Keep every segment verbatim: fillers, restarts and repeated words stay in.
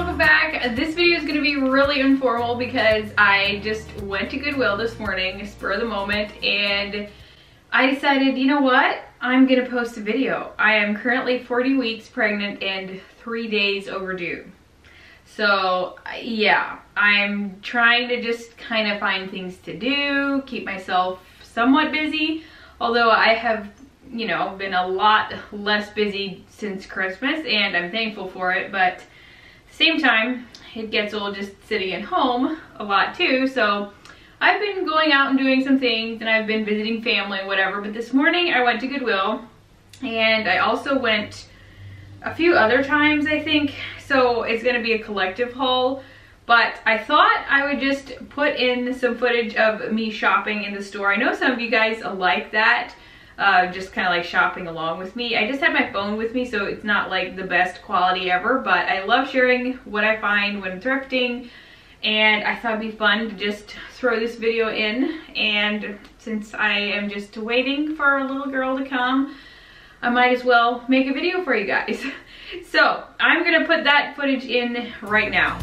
welcome back. This video is going to be really informal because I just went to Goodwill this morning, spur of the moment, and I decided, you know what? I'm going to post a video. I am currently forty weeks pregnant and three days overdue. So yeah, I'm trying to just kind of find things to do, keep myself somewhat busy, although I have, you know, been a lot less busy since Christmas and I'm thankful for it, but at the same time, it gets old just sitting at home a lot too. So I've been going out and doing some things and I've been visiting family and whatever, but this morning I went to Goodwill and I also went a few other times, I think, so it's going to be a collective haul, but I thought I would just put in some footage of me shopping in the store. I know some of you guys like that. Uh, just kind of like shopping along with me. I just had my phone with me, so it's not like the best quality ever, but I love sharing what I find when thrifting, and I thought it'd be fun to just throw this video in. And since I am just waiting for a little girl to come, I might as well make a video for you guys. So I'm gonna put that footage in right now.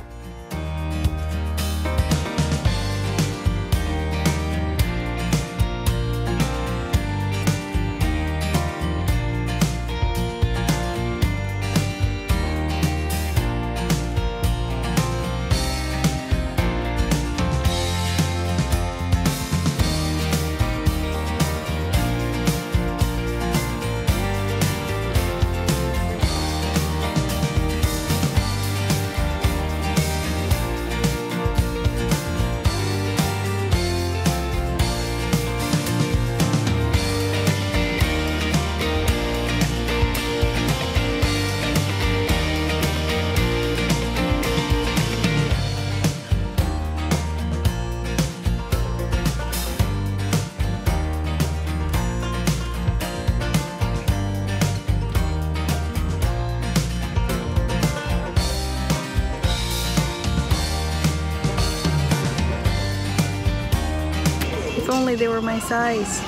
If only they were my size.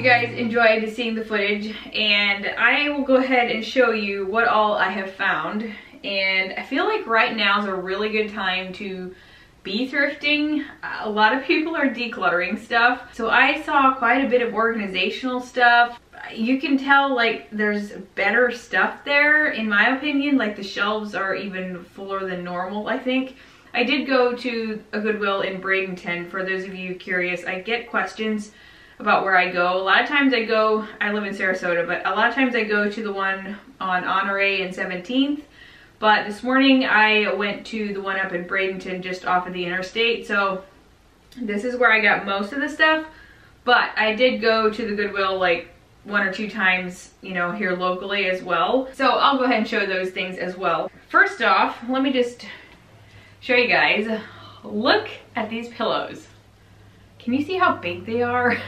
You guys enjoyed seeing the footage, and I will go ahead and show you what all I have found. And I feel like right now is a really good time to be thrifting. A lot of people are decluttering stuff, so I saw quite a bit of organizational stuff. You can tell like there's better stuff there, in my opinion. Like the shelves are even fuller than normal, I think. I did go to a Goodwill in Bradenton, for those of you curious. I get questions about where I go. A lot of times I go, I live in Sarasota, but a lot of times I go to the one on Honore and seventeenth, but this morning I went to the one up in Bradenton just off of the interstate, so this is where I got most of the stuff, but I did go to the Goodwill like one or two times, you know, here locally as well. So I'll go ahead and show those things as well. First off, let me just show you guys. Look at these pillows. Can you see how big they are?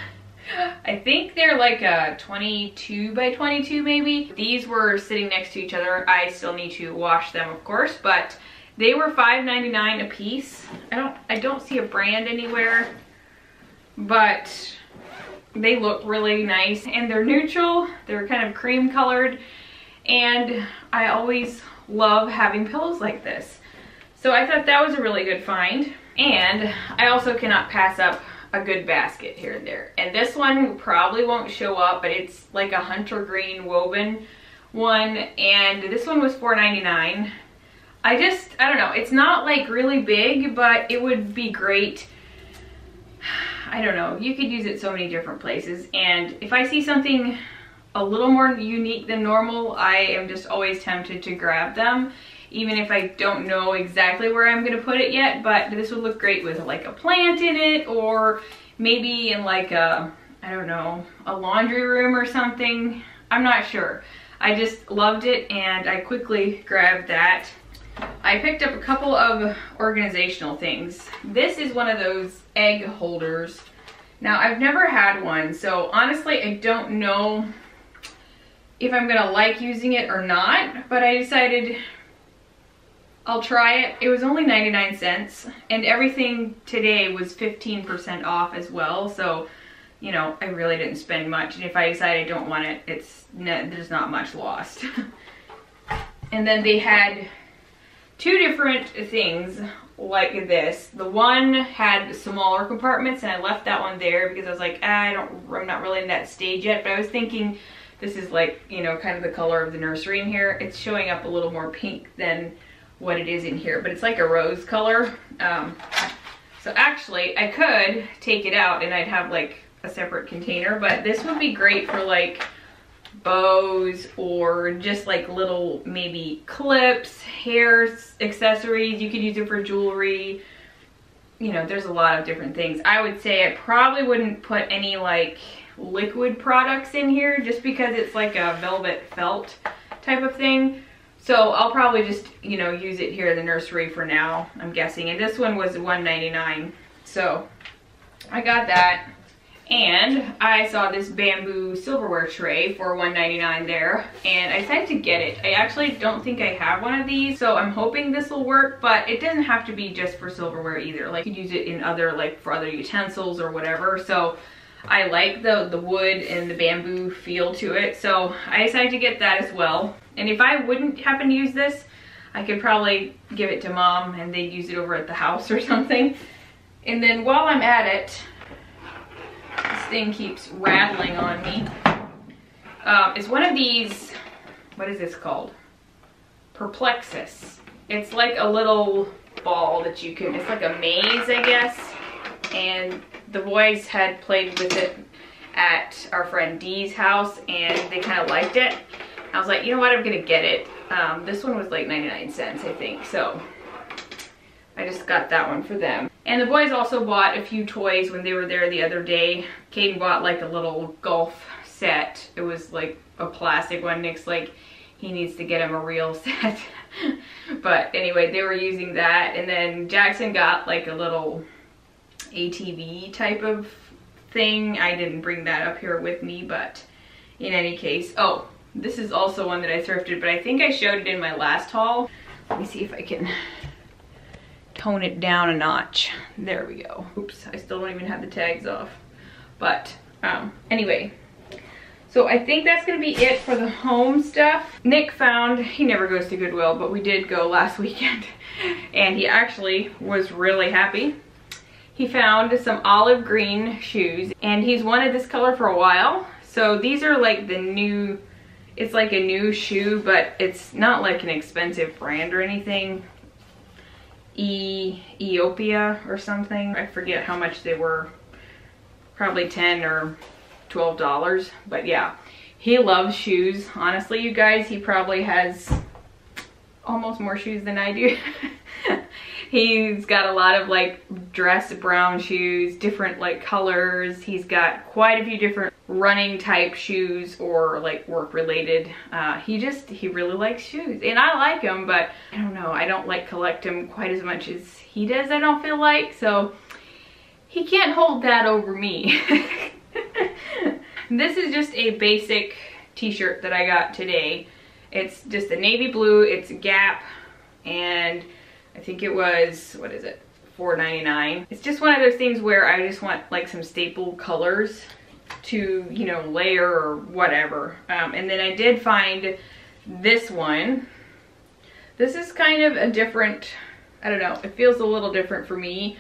I think they're like a twenty-two by twenty-two maybe. These were sitting next to each other. I still need to wash them, of course, but they were five ninety-nine a piece. I don't I don't see a brand anywhere, but they look really nice and they're neutral. They're kind of cream colored, and I always love having pillows like this. So I thought that was a really good find, and I also cannot pass up a good basket here and there. And this one probably won't show up, but it's like a hunter green woven one, and this one was four ninety-nine. I just, I don't know, it's not like really big, but it would be great. I don't know, you could use it so many different places, and if I see something a little more unique than normal, I am just always tempted to grab them, even if I don't know exactly where I'm going to put it yet. But this would look great with like a plant in it, or maybe in like a, I don't know, a laundry room or something. I'm not sure. I just loved it and I quickly grabbed that. I picked up a couple of organizational things. This is one of those egg holders. Now, I've never had one, so honestly, I don't know if I'm gonna like using it or not, but I decided I'll try it. It was only ninety-nine cents, and everything today was fifteen percent off as well, so you know, I really didn't spend much, and if I decide I don't want it, it's no, there's not much lost. And then they had two different things like this. The one had smaller compartments, and I left that one there because I was like, ah, I don't, I'm not really in that stage yet, but I was thinking this is like, you know, kind of the color of the nursery in here. It's showing up a little more pink than what it is in here, but it's like a rose color. Um, so actually, I could take it out and I'd have like a separate container, but this would be great for like bows or just like little maybe clips, hair accessories. You could use it for jewelry. You know, there's a lot of different things. I would say I probably wouldn't put any like liquid products in here just because it's like a velvet felt type of thing. So I'll probably just, you know, use it here in the nursery for now, I'm guessing. And this one was one ninety-nine. So I got that. And I saw this bamboo silverware tray for one ninety-nine there, and I decided to get it. I actually don't think I have one of these, so I'm hoping this will work, but it doesn't have to be just for silverware either. Like, you could use it in other, like, for other utensils or whatever. So I like the, the wood and the bamboo feel to it, so I decided to get that as well. And if I wouldn't happen to use this, I could probably give it to Mom, and they'd use it over at the house or something. And then while I'm at it, this thing keeps rattling on me. Um, it's one of these, what is this called? Perplexus. It's like a little ball that you can, it's like a maze, I guess. And the boys had played with it at our friend Dee's house and they kind of liked it. I was like, you know what, I'm gonna get it. Um, this one was like ninety-nine cents, I think, so I just got that one for them. And the boys also bought a few toys when they were there the other day. Caden bought like a little golf set. It was like a plastic one. Nick's like, he needs to get him a real set. But anyway, they were using that. And then Jackson got like a little A T V type of thing. I didn't bring that up here with me, but in any case. Oh, this is also one that I thrifted, but I think I showed it in my last haul. Let me see if I can tone it down a notch. There we go. Oops, I still don't even have the tags off. But um, anyway, so I think that's gonna be it for the home stuff. Nick found, he never goes to Goodwill, but we did go last weekend, and he actually was really happy. He found some olive green shoes, and he's wanted this color for a while. So these are like the new, it's like a new shoe, but it's not like an expensive brand or anything. E Ethiopia or something. I forget how much they were, probably ten or twelve dollars, but yeah, he loves shoes. Honestly, you guys, he probably has almost more shoes than I do. He's got a lot of like dress brown shoes, different like colors. He's got quite a few different running type shoes or like work related. Uh, he just, he really likes shoes, and I like them, but I don't know. I don't like collect them quite as much as he does, I don't feel like. So he can't hold that over me. This is just a basic t-shirt that I got today. It's just a navy blue, it's Gap, and I think it was, what is it, four ninety-nine. It's just one of those things where I just want like some staple colors to, you know, layer or whatever. Um, and then I did find this one. This is kind of a different, I don't know, it feels a little different for me.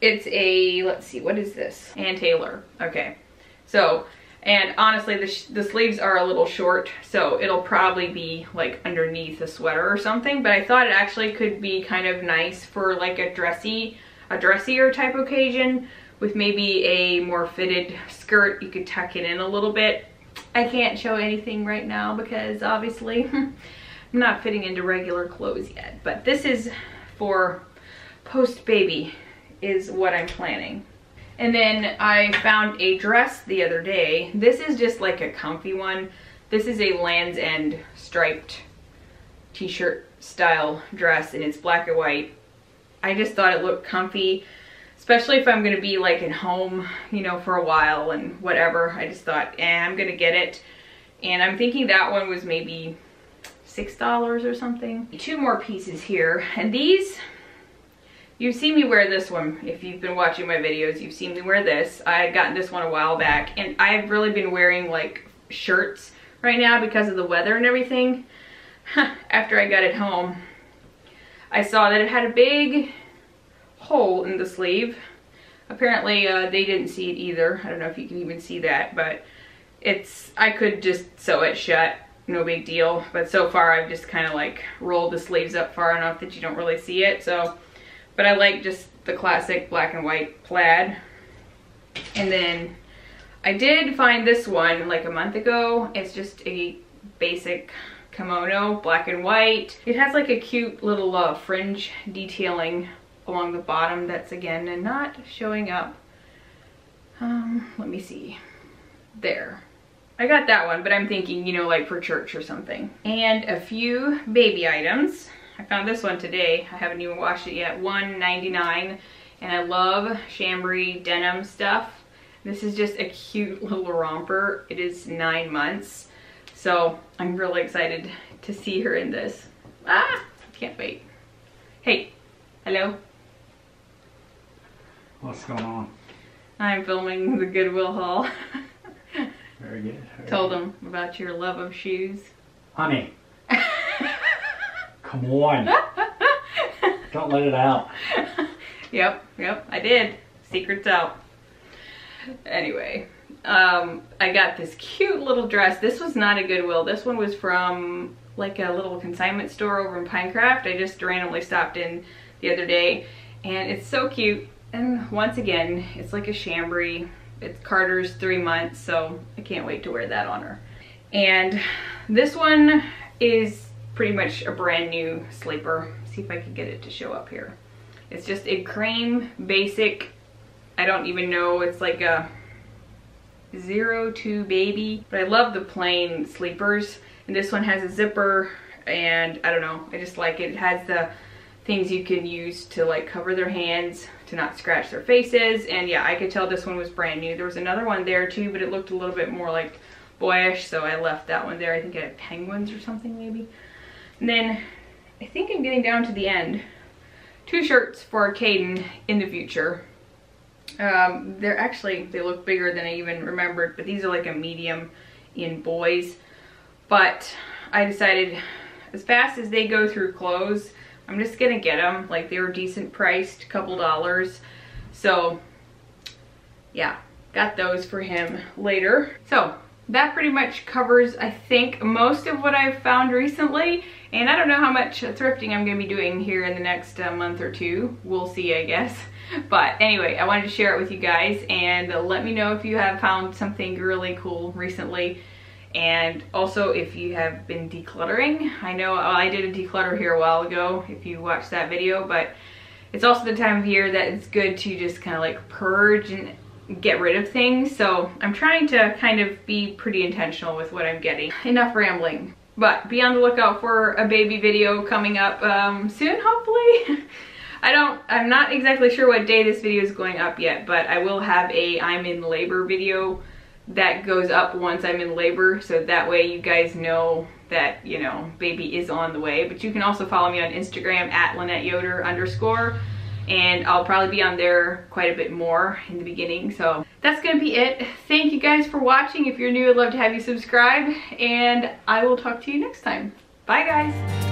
It's a, let's see, what is this? Ann Taylor, okay. So, and honestly, the, sh the sleeves are a little short, so it'll probably be like underneath a sweater or something, but I thought it actually could be kind of nice for like a dressy, a dressier type occasion with maybe a more fitted skirt. You could tuck it in a little bit. I can't show anything right now because obviously I'm not fitting into regular clothes yet. But this is for post-baby is what I'm planning. And then I found a dress the other day. This is just like a comfy one. This is a Land's End striped t-shirt style dress and it's black and white. I just thought it looked comfy, especially if I'm gonna be like at home, you know, for a while and whatever. I just thought, eh, I'm gonna get it. And I'm thinking that one was maybe six dollars or something. Two more pieces here. And these, you've seen me wear this one. If you've been watching my videos, you've seen me wear this. I had gotten this one a while back and I've really been wearing like shirts right now because of the weather and everything. After I got it home, I saw that it had a big hole in the sleeve. Apparently uh, they didn't see it either. I don't know if you can even see that, but it's, I could just sew it shut, no big deal. But so far I've just kind of like rolled the sleeves up far enough that you don't really see it. So. But I like just the classic black and white plaid. And then I did find this one like a month ago. It's just a basic kimono, black and white. It has like a cute little uh, fringe detailing along the bottom that's again not showing up. Um, let me see. There. I got that one, but I'm thinking, you know, like for church or something. And a few baby items. I found this one today. I haven't even washed it yet. one ninety-nine, and I love chambray denim stuff. This is just a cute little romper. It is nine months, so I'm really excited to see her in this. Ah, can't wait. Hey, hello. What's going on? I'm filming the Goodwill haul. Very good. Very Told good. them about your love of shoes. Honey. Come on. Don't let it out. Yep, yep, I did. Secret's out. Anyway, um, I got this cute little dress. This was not a Goodwill. This one was from like a little consignment store over in Pinecraft. I just randomly stopped in the other day and it's so cute. And once again, it's like a chambray. It's Carter's three months, so I can't wait to wear that on her. And this one is pretty much a brand new sleeper. See if I can get it to show up here. It's just a cream basic. I don't even know. It's like a zero two baby. But I love the plain sleepers. And this one has a zipper and I don't know. I just like it. It has the things you can use to like cover their hands to not scratch their faces. And yeah, I could tell this one was brand new. There was another one there too, but it looked a little bit more like boyish. So I left that one there. I think I had penguins or something maybe. And then I think I'm getting down to the end. Two shirts for Caden in the future. Um, they're actually, they look bigger than I even remembered, but these are like a medium in boys. But I decided as fast as they go through clothes, I'm just gonna get them. Like they were decent priced, a couple dollars. So yeah, got those for him later. So that pretty much covers, I think, most of what I've found recently. And I don't know how much thrifting I'm going to be doing here in the next uh, month or two. We'll see, I guess. But anyway, I wanted to share it with you guys. And let me know if you have found something really cool recently. And also if you have been decluttering. I know I did a declutter here a while ago, if you watched that video. But it's also the time of year that it's good to just kind of like purge and get rid of things. So I'm trying to kind of be pretty intentional with what I'm getting. Enough rambling. But be on the lookout for a baby video coming up um, soon, hopefully. I don't, I'm not exactly sure what day this video is going up yet, but I will have a I'm in labor video that goes up once I'm in labor. So that way you guys know that, you know, baby is on the way. But you can also follow me on Instagram at Lynette Yoder underscore. And I'll probably be on there quite a bit more in the beginning. So that's gonna be it. Thank you guys for watching. If you're new, I'd love to have you subscribe and I will talk to you next time. Bye guys.